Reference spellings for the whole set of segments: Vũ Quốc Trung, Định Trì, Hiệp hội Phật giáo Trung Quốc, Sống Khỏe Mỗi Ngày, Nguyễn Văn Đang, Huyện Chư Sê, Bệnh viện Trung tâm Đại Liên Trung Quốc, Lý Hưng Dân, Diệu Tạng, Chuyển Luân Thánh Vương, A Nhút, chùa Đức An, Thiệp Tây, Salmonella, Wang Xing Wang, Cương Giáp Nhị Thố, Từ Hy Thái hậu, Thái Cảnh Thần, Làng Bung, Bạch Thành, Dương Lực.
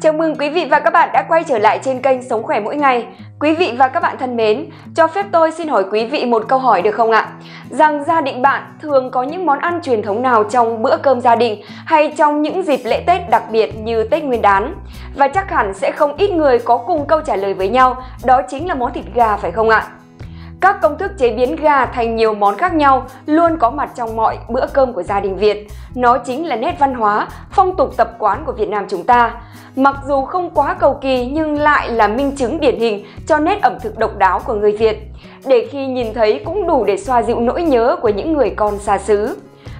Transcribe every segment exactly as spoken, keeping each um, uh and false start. Chào mừng quý vị và các bạn đã quay trở lại trên kênh Sống Khỏe Mỗi Ngày. Quý vị và các bạn thân mến, cho phép tôi xin hỏi quý vị một câu hỏi được không ạ? Rằng gia đình bạn thường có những món ăn truyền thống nào trong bữa cơm gia đình hay trong những dịp lễ Tết đặc biệt như Tết Nguyên đán? Và chắc hẳn sẽ không ít người có cùng câu trả lời với nhau, đó chính là món thịt gà phải không ạ? Các công thức chế biến gà thành nhiều món khác nhau luôn có mặt trong mọi bữa cơm của gia đình Việt. Nó chính là nét văn hóa, phong tục tập quán của Việt Nam chúng ta. Mặc dù không quá cầu kỳ nhưng lại là minh chứng điển hình cho nét ẩm thực độc đáo của người Việt. Để khi nhìn thấy cũng đủ để xoa dịu nỗi nhớ của những người con xa xứ.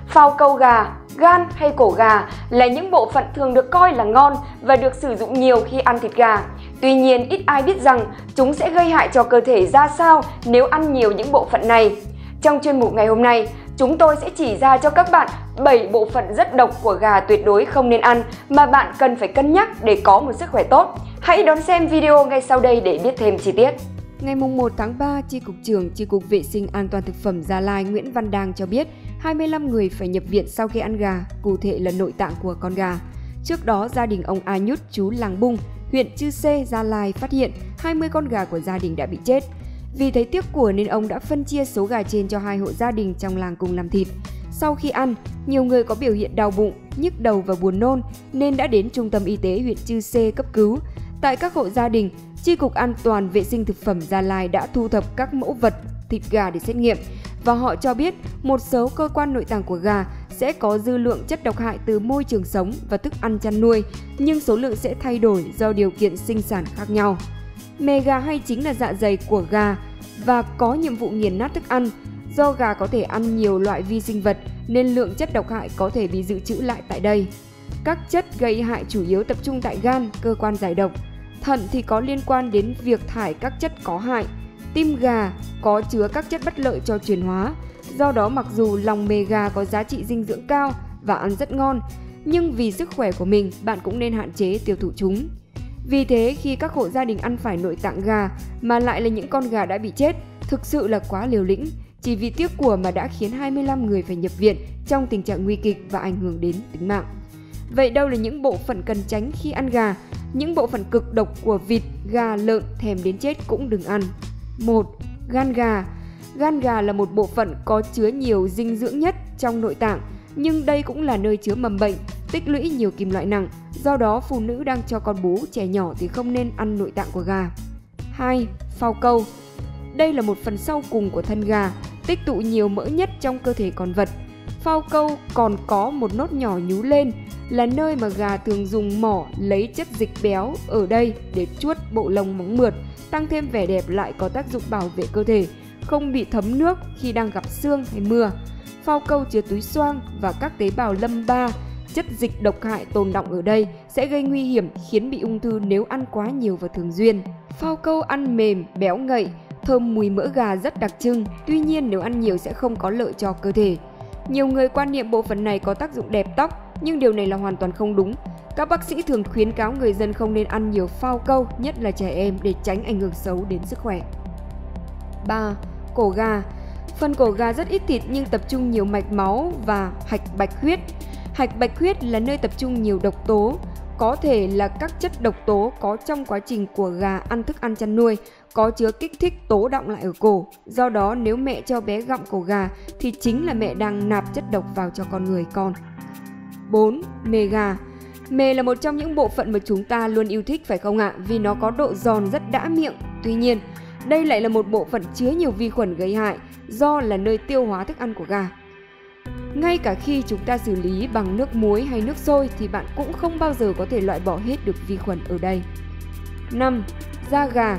Phao câu gà, gan hay cổ gà là những bộ phận thường được coi là ngon và được sử dụng nhiều khi ăn thịt gà. Tuy nhiên, ít ai biết rằng chúng sẽ gây hại cho cơ thể ra sao nếu ăn nhiều những bộ phận này. Trong chuyên mục ngày hôm nay, chúng tôi sẽ chỉ ra cho các bạn bảy bộ phận rất độc của gà tuyệt đối không nên ăn mà bạn cần phải cân nhắc để có một sức khỏe tốt. Hãy đón xem video ngay sau đây để biết thêm chi tiết. Ngày mùng một tháng ba, Chi cục trưởng Chi cục Vệ sinh An toàn Thực phẩm Gia Lai Nguyễn Văn Đang cho biết hai mươi lăm người phải nhập viện sau khi ăn gà, cụ thể là nội tạng của con gà. Trước đó, gia đình ông A Nhút chú Làng Bung, huyện Chư Sê, Gia Lai phát hiện hai mươi con gà của gia đình đã bị chết. Vì thấy tiếc của nên ông đã phân chia số gà trên cho hai hộ gia đình trong làng cùng làm thịt. Sau khi ăn, nhiều người có biểu hiện đau bụng, nhức đầu và buồn nôn nên đã đến trung tâm y tế huyện Chư Sê cấp cứu. Tại các hộ gia đình, Chi cục An toàn Vệ sinh Thực phẩm Gia Lai đã thu thập các mẫu vật thịt gà để xét nghiệm và họ cho biết một số cơ quan nội tạng của gà sẽ có dư lượng chất độc hại từ môi trường sống và thức ăn chăn nuôi, nhưng số lượng sẽ thay đổi do điều kiện sinh sản khác nhau. Mề gà hay chính là dạ dày của gà và có nhiệm vụ nghiền nát thức ăn. Do gà có thể ăn nhiều loại vi sinh vật nên lượng chất độc hại có thể bị dự trữ lại tại đây. Các chất gây hại chủ yếu tập trung tại gan, cơ quan giải độc. Thận thì có liên quan đến việc thải các chất có hại. Tim gà có chứa các chất bất lợi cho chuyển hóa. Do đó mặc dù lòng mề gà có giá trị dinh dưỡng cao và ăn rất ngon, nhưng vì sức khỏe của mình bạn cũng nên hạn chế tiêu thụ chúng. Vì thế khi các hộ gia đình ăn phải nội tạng gà mà lại là những con gà đã bị chết, thực sự là quá liều lĩnh, chỉ vì tiếc của mà đã khiến hai mươi lăm người phải nhập viện trong tình trạng nguy kịch và ảnh hưởng đến tính mạng. Vậy đâu là những bộ phận cần tránh khi ăn gà? Những bộ phận cực độc của vịt, gà, lợn thèm đến chết cũng đừng ăn. một. Gan gà. Gan gà là một bộ phận có chứa nhiều dinh dưỡng nhất trong nội tạng, nhưng đây cũng là nơi chứa mầm bệnh, tích lũy nhiều kim loại nặng. Do đó, phụ nữ đang cho con bú, trẻ nhỏ thì không nên ăn nội tạng của gà. hai. Phao câu. Đây là một phần sau cùng của thân gà, tích tụ nhiều mỡ nhất trong cơ thể con vật. Phao câu còn có một nốt nhỏ nhú lên, là nơi mà gà thường dùng mỏ lấy chất dịch béo ở đây để chuốt bộ lông móng mượt, tăng thêm vẻ đẹp lại có tác dụng bảo vệ cơ thể, không bị thấm nước khi đang gặp sương hay mưa. Phao câu chứa túi xoang và các tế bào lâm ba, chất dịch độc hại tồn đọng ở đây sẽ gây nguy hiểm khiến bị ung thư nếu ăn quá nhiều và thường xuyên. Phao câu ăn mềm, béo ngậy, thơm mùi mỡ gà rất đặc trưng, tuy nhiên nếu ăn nhiều sẽ không có lợi cho cơ thể. Nhiều người quan niệm bộ phận này có tác dụng đẹp tóc, nhưng điều này là hoàn toàn không đúng. Các bác sĩ thường khuyến cáo người dân không nên ăn nhiều phao câu, nhất là trẻ em, để tránh ảnh hưởng xấu đến sức khỏe. ba. Cổ gà. Phần cổ gà rất ít thịt nhưng tập trung nhiều mạch máu và hạch bạch huyết. Hạch bạch huyết là nơi tập trung nhiều độc tố, có thể là các chất độc tố có trong quá trình của gà ăn thức ăn chăn nuôi, có chứa kích thích tố đọng lại ở cổ. Do đó nếu mẹ cho bé gặm cổ gà thì chính là mẹ đang nạp chất độc vào cho con người con. bốn. Mề gà. Mề là một trong những bộ phận mà chúng ta luôn yêu thích phải không ạ? Vì nó có độ giòn rất đã miệng. Tuy nhiên, đây lại là một bộ phận chứa nhiều vi khuẩn gây hại do là nơi tiêu hóa thức ăn của gà. Ngay cả khi chúng ta xử lý bằng nước muối hay nước sôi thì bạn cũng không bao giờ có thể loại bỏ hết được vi khuẩn ở đây. năm. Da gà.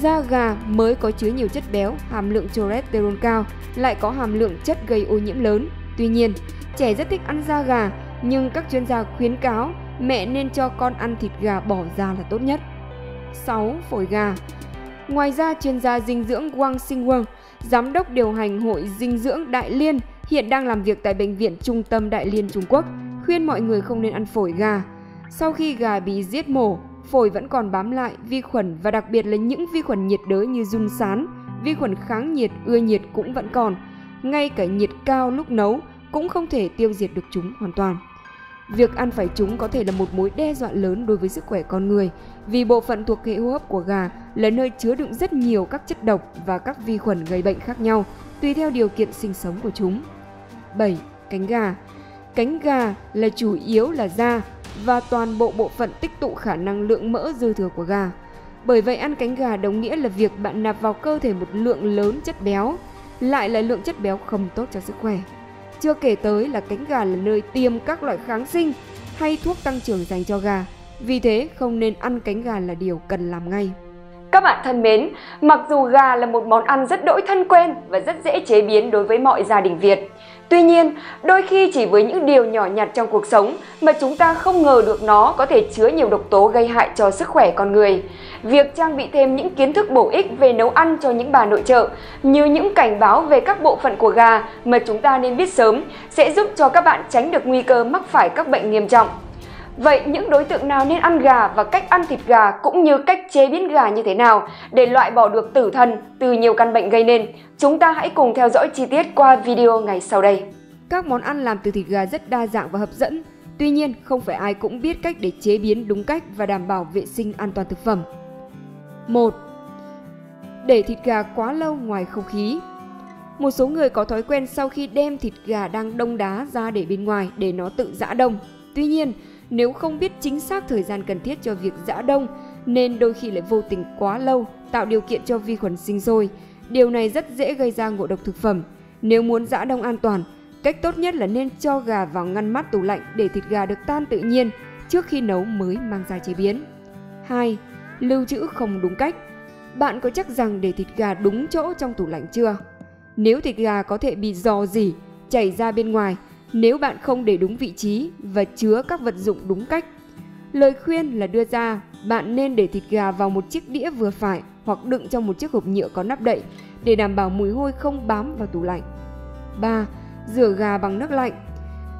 Da gà mới có chứa nhiều chất béo, hàm lượng cholesterol cao, lại có hàm lượng chất gây ô nhiễm lớn. Tuy nhiên, trẻ rất thích ăn da gà nhưng các chuyên gia khuyến cáo mẹ nên cho con ăn thịt gà bỏ da là tốt nhất. sáu. Phổi gà. Ngoài ra, chuyên gia dinh dưỡng Wang Xing Wang, giám đốc điều hành Hội Dinh dưỡng Đại Liên, hiện đang làm việc tại Bệnh viện Trung tâm Đại Liên Trung Quốc, khuyên mọi người không nên ăn phổi gà. Sau khi gà bị giết mổ, phổi vẫn còn bám lại vi khuẩn và đặc biệt là những vi khuẩn nhiệt đới như giun sán, vi khuẩn kháng nhiệt, ưa nhiệt cũng vẫn còn. Ngay cả nhiệt cao lúc nấu cũng không thể tiêu diệt được chúng hoàn toàn. Việc ăn phải chúng có thể là một mối đe dọa lớn đối với sức khỏe con người, vì bộ phận thuộc hệ hô hấp của gà là nơi chứa đựng rất nhiều các chất độc và các vi khuẩn gây bệnh khác nhau, tùy theo điều kiện sinh sống của chúng. bảy. Cánh gà. Cánh gà là chủ yếu là da và toàn bộ bộ phận tích tụ khả năng lượng mỡ dư thừa của gà. Bởi vậy ăn cánh gà đồng nghĩa là việc bạn nạp vào cơ thể một lượng lớn chất béo, lại là lượng chất béo không tốt cho sức khỏe. Chưa kể tới là cánh gà là nơi tiêm các loại kháng sinh hay thuốc tăng trưởng dành cho gà. Vì thế không nên ăn cánh gà là điều cần làm ngay. Các bạn thân mến, mặc dù gà là một món ăn rất đỗi thân quen và rất dễ chế biến đối với mọi gia đình Việt, tuy nhiên, đôi khi chỉ với những điều nhỏ nhặt trong cuộc sống mà chúng ta không ngờ được nó có thể chứa nhiều độc tố gây hại cho sức khỏe con người. Việc trang bị thêm những kiến thức bổ ích về nấu ăn cho những bà nội trợ, như những cảnh báo về các bộ phận của gà mà chúng ta nên biết sớm, sẽ giúp cho các bạn tránh được nguy cơ mắc phải các bệnh nghiêm trọng. Vậy những đối tượng nào nên ăn gà và cách ăn thịt gà cũng như cách chế biến gà như thế nào để loại bỏ được tử thần từ nhiều căn bệnh gây nên? Chúng ta hãy cùng theo dõi chi tiết qua video ngày sau đây. Các món ăn làm từ thịt gà rất đa dạng và hấp dẫn. Tuy nhiên, không phải ai cũng biết cách để chế biến đúng cách và đảm bảo vệ sinh an toàn thực phẩm. một. Để thịt gà quá lâu ngoài không khí. Một số người có thói quen sau khi đem thịt gà đang đông đá ra để bên ngoài để nó tự giã đông. Tuy nhiên, nếu không biết chính xác thời gian cần thiết cho việc giã đông, nên đôi khi lại vô tình quá lâu, tạo điều kiện cho vi khuẩn sinh sôi. Điều này rất dễ gây ra ngộ độc thực phẩm. Nếu muốn giã đông an toàn, cách tốt nhất là nên cho gà vào ngăn mát tủ lạnh để thịt gà được tan tự nhiên trước khi nấu mới mang ra chế biến. hai. Lưu trữ không đúng cách. Bạn có chắc rằng để thịt gà đúng chỗ trong tủ lạnh chưa? Nếu thịt gà có thể bị rò rỉ, chảy ra bên ngoài, nếu bạn không để đúng vị trí và chứa các vật dụng đúng cách. Lời khuyên là đưa ra, bạn nên để thịt gà vào một chiếc đĩa vừa phải hoặc đựng trong một chiếc hộp nhựa có nắp đậy để đảm bảo mùi hôi không bám vào tủ lạnh. ba. Rửa gà bằng nước lạnh.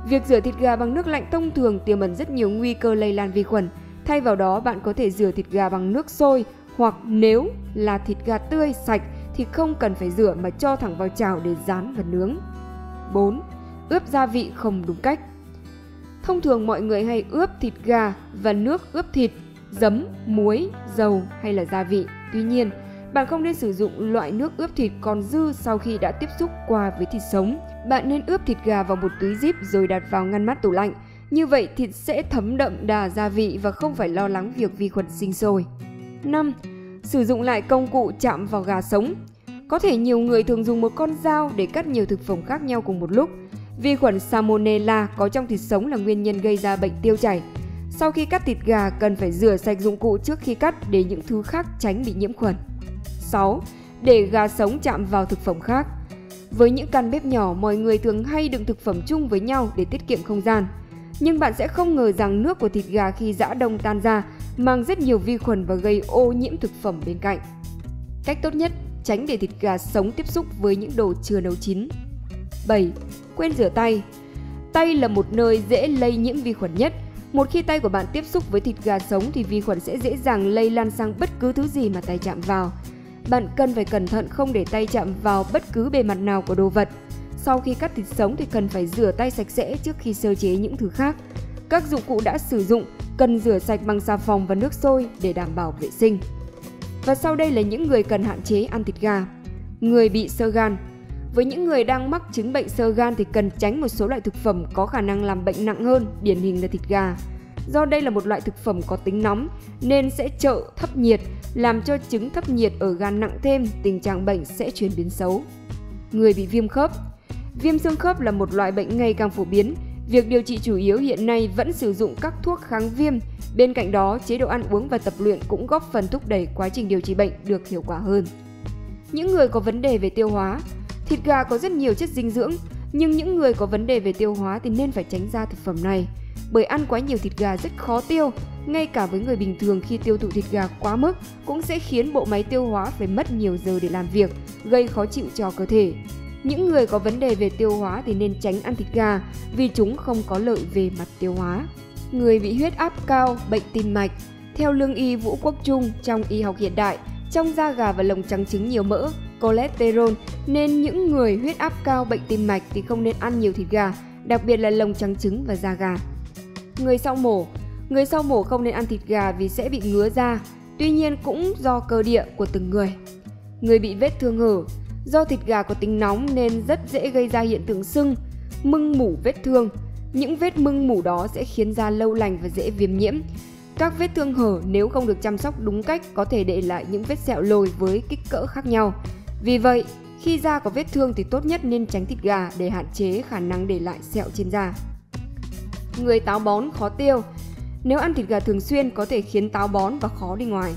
Việc rửa thịt gà bằng nước lạnh thông thường tiềm ẩn rất nhiều nguy cơ lây lan vi khuẩn. Thay vào đó, bạn có thể rửa thịt gà bằng nước sôi hoặc nếu là thịt gà tươi sạch thì không cần phải rửa mà cho thẳng vào chảo để rán và nướng. bốn. Ướp gia vị không đúng cách. Thông thường mọi người hay ướp thịt gà và nước ướp thịt, giấm, muối, dầu hay là gia vị. Tuy nhiên, bạn không nên sử dụng loại nước ướp thịt còn dư sau khi đã tiếp xúc qua với thịt sống. Bạn nên ướp thịt gà vào một túi zip rồi đặt vào ngăn mát tủ lạnh. Như vậy thịt sẽ thấm đậm đà gia vị và không phải lo lắng việc vi khuẩn sinh sôi. năm. Sử dụng lại công cụ chạm vào gà sống. Có thể nhiều người thường dùng một con dao để cắt nhiều thực phẩm khác nhau cùng một lúc. Vi khuẩn Salmonella có trong thịt sống là nguyên nhân gây ra bệnh tiêu chảy. Sau khi cắt thịt gà, cần phải rửa sạch dụng cụ trước khi cắt để những thứ khác tránh bị nhiễm khuẩn. sáu. Để gà sống chạm vào thực phẩm khác. Với những căn bếp nhỏ, mọi người thường hay đựng thực phẩm chung với nhau để tiết kiệm không gian. Nhưng bạn sẽ không ngờ rằng nước của thịt gà khi giã đông tan ra mang rất nhiều vi khuẩn và gây ô nhiễm thực phẩm bên cạnh. Cách tốt nhất, tránh để thịt gà sống tiếp xúc với những đồ chưa nấu chín. bảy. Quên rửa tay. Tay là một nơi dễ lây nhiễm vi khuẩn nhất. Một khi tay của bạn tiếp xúc với thịt gà sống thì vi khuẩn sẽ dễ dàng lây lan sang bất cứ thứ gì mà tay chạm vào. Bạn cần phải cẩn thận không để tay chạm vào bất cứ bề mặt nào của đồ vật. Sau khi cắt thịt sống thì cần phải rửa tay sạch sẽ trước khi sơ chế những thứ khác. Các dụng cụ đã sử dụng cần rửa sạch bằng xà phòng và nước sôi để đảm bảo vệ sinh. Và sau đây là những người cần hạn chế ăn thịt gà. Người bị xơ gan. Với những người đang mắc chứng bệnh xơ gan thì cần tránh một số loại thực phẩm có khả năng làm bệnh nặng hơn, điển hình là thịt gà. Do đây là một loại thực phẩm có tính nóng nên sẽ trợ thấp nhiệt, làm cho chứng thấp nhiệt ở gan nặng thêm, tình trạng bệnh sẽ chuyển biến xấu. Người bị viêm khớp. Viêm xương khớp là một loại bệnh ngày càng phổ biến. Việc điều trị chủ yếu hiện nay vẫn sử dụng các thuốc kháng viêm. Bên cạnh đó, chế độ ăn uống và tập luyện cũng góp phần thúc đẩy quá trình điều trị bệnh được hiệu quả hơn. Những người có vấn đề về tiêu hóa. Thịt gà có rất nhiều chất dinh dưỡng, nhưng những người có vấn đề về tiêu hóa thì nên phải tránh ra thực phẩm này. Bởi ăn quá nhiều thịt gà rất khó tiêu, ngay cả với người bình thường khi tiêu thụ thịt gà quá mức cũng sẽ khiến bộ máy tiêu hóa phải mất nhiều giờ để làm việc, gây khó chịu cho cơ thể. Những người có vấn đề về tiêu hóa thì nên tránh ăn thịt gà vì chúng không có lợi về mặt tiêu hóa. Người bị huyết áp cao, bệnh tim mạch. Theo lương y Vũ Quốc Trung, trong y học hiện đại, trong da gà và lồng trắng trứng nhiều mỡ, cholesterol, nên những người huyết áp cao, bệnh tim mạch thì không nên ăn nhiều thịt gà, đặc biệt là lồng trắng trứng và da gà. Người sau mổ Người sau mổ không nên ăn thịt gà vì sẽ bị ngứa da, tuy nhiên cũng do cơ địa của từng người. Người bị vết thương hở, do thịt gà có tính nóng nên rất dễ gây ra hiện tượng sưng, mưng mủ vết thương. Những vết mưng mủ đó sẽ khiến da lâu lành và dễ viêm nhiễm. Các vết thương hở nếu không được chăm sóc đúng cách có thể để lại những vết sẹo lồi với kích cỡ khác nhau. Vì vậy, khi da có vết thương thì tốt nhất nên tránh thịt gà để hạn chế khả năng để lại sẹo trên da. Người táo bón khó tiêu. Nếu ăn thịt gà thường xuyên có thể khiến táo bón và khó đi ngoài.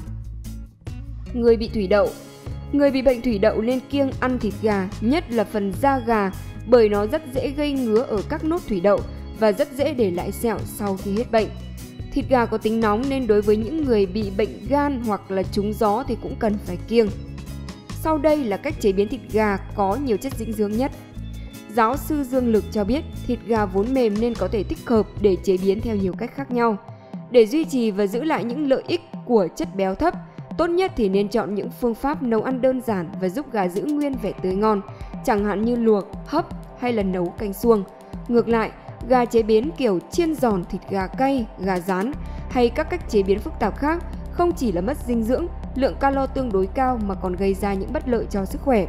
Người bị thủy đậu. Người bị bệnh thủy đậu nên kiêng ăn thịt gà, nhất là phần da gà, bởi nó rất dễ gây ngứa ở các nốt thủy đậu và rất dễ để lại sẹo sau khi hết bệnh. Thịt gà có tính nóng nên đối với những người bị bệnh gan hoặc là trúng gió thì cũng cần phải kiêng. Sau đây là cách chế biến thịt gà có nhiều chất dinh dưỡng nhất. Giáo sư Dương Lực cho biết thịt gà vốn mềm nên có thể tích hợp để chế biến theo nhiều cách khác nhau. Để duy trì và giữ lại những lợi ích của chất béo thấp, tốt nhất thì nên chọn những phương pháp nấu ăn đơn giản và giúp gà giữ nguyên vẻ tươi ngon, chẳng hạn như luộc, hấp hay là nấu canh suông. Ngược lại, gà chế biến kiểu chiên giòn, thịt gà cay, gà rán hay các cách chế biến phức tạp khác không chỉ là mất dinh dưỡng, lượng calo tương đối cao mà còn gây ra những bất lợi cho sức khỏe.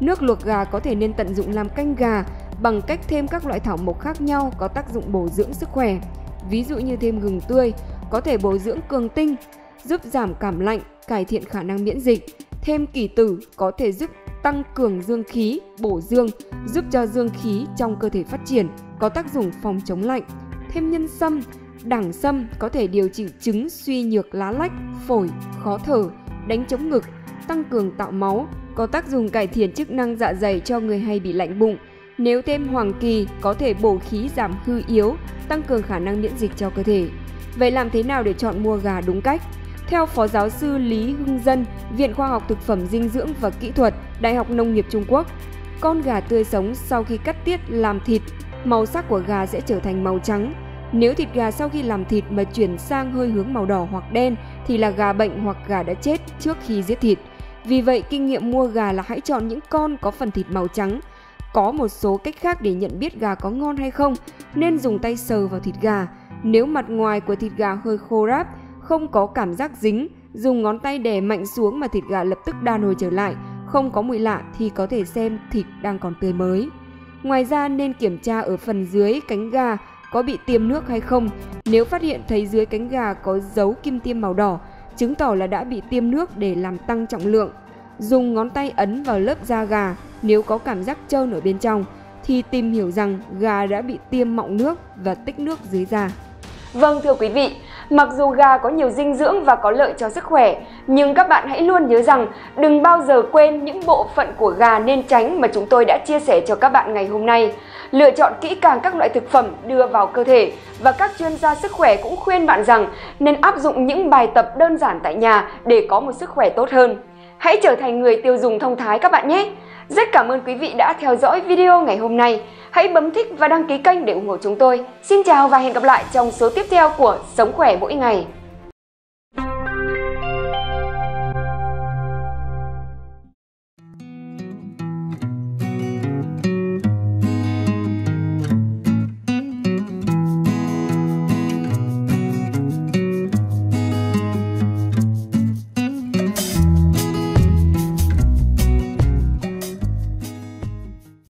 Nước luộc gà có thể nên tận dụng làm canh gà bằng cách thêm các loại thảo mộc khác nhau có tác dụng bổ dưỡng sức khỏe. Ví dụ như thêm gừng tươi, có thể bổ dưỡng cường tinh, giúp giảm cảm lạnh, cải thiện khả năng miễn dịch. Thêm kỷ tử có thể giúp tăng cường dương khí, bổ dương, giúp cho dương khí trong cơ thể phát triển, có tác dụng phòng chống lạnh. Thêm nhân sâm, đẳng sâm có thể điều trị chứng suy nhược lá lách, phổi, khó thở, đánh trống ngực, tăng cường tạo máu, có tác dụng cải thiện chức năng dạ dày cho người hay bị lạnh bụng. Nếu thêm hoàng kỳ có thể bổ khí giảm hư yếu, tăng cường khả năng miễn dịch cho cơ thể. Vậy làm thế nào để chọn mua gà đúng cách? Theo Phó Giáo sư Lý Hưng Dân, Viện Khoa học Thực phẩm Dinh dưỡng và Kỹ thuật, Đại học Nông nghiệp Trung Quốc, con gà tươi sống sau khi cắt tiết làm thịt, màu sắc của gà sẽ trở thành màu trắng. Nếu thịt gà sau khi làm thịt mà chuyển sang hơi hướng màu đỏ hoặc đen thì là gà bệnh hoặc gà đã chết trước khi giết thịt. Vì vậy, kinh nghiệm mua gà là hãy chọn những con có phần thịt màu trắng. Có một số cách khác để nhận biết gà có ngon hay không, nên dùng tay sờ vào thịt gà. Nếu mặt ngoài của thịt gà hơi khô ráp, không có cảm giác dính, dùng ngón tay đè mạnh xuống mà thịt gà lập tức đàn hồi trở lại, không có mùi lạ thì có thể xem thịt đang còn tươi mới. Ngoài ra nên kiểm tra ở phần dưới cánh gà có bị tiêm nước hay không. Nếu phát hiện thấy dưới cánh gà có dấu kim tiêm màu đỏ, chứng tỏ là đã bị tiêm nước để làm tăng trọng lượng. Dùng ngón tay ấn vào lớp da gà, nếu có cảm giác trơn ở bên trong thì tìm hiểu rằng gà đã bị tiêm mọng nước và tích nước dưới da. Vâng thưa quý vị, mặc dù gà có nhiều dinh dưỡng và có lợi cho sức khỏe, nhưng các bạn hãy luôn nhớ rằng đừng bao giờ quên những bộ phận của gà nên tránh mà chúng tôi đã chia sẻ cho các bạn ngày hôm nay. Lựa chọn kỹ càng các loại thực phẩm đưa vào cơ thể và các chuyên gia sức khỏe cũng khuyên bạn rằng nên áp dụng những bài tập đơn giản tại nhà để có một sức khỏe tốt hơn. Hãy trở thành người tiêu dùng thông thái các bạn nhé! Rất cảm ơn quý vị đã theo dõi video ngày hôm nay. Hãy bấm thích và đăng ký kênh để ủng hộ chúng tôi. Xin chào và hẹn gặp lại trong số tiếp theo của Sống Khỏe Mỗi Ngày.